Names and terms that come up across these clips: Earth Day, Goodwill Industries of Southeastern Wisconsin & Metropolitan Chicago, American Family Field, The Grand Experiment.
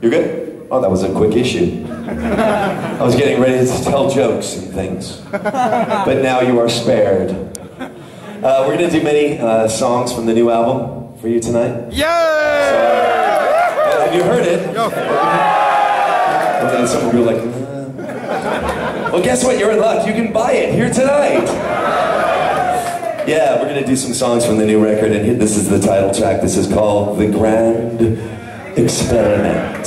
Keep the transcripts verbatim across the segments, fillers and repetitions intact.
You're good? Oh, that was a quick issue. I was getting ready to tell jokes and things. But now you are spared. Uh, we're going to do many uh, songs from the new album for you tonight. Yay! So, uh, have you heard it? Go. And then some people are like, nah. Well, guess what? You're in luck. You can buy it here tonight. Yeah, we're gonna do some songs from the new record, and this is the title track. This is called The Grand Experiment.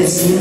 Yes.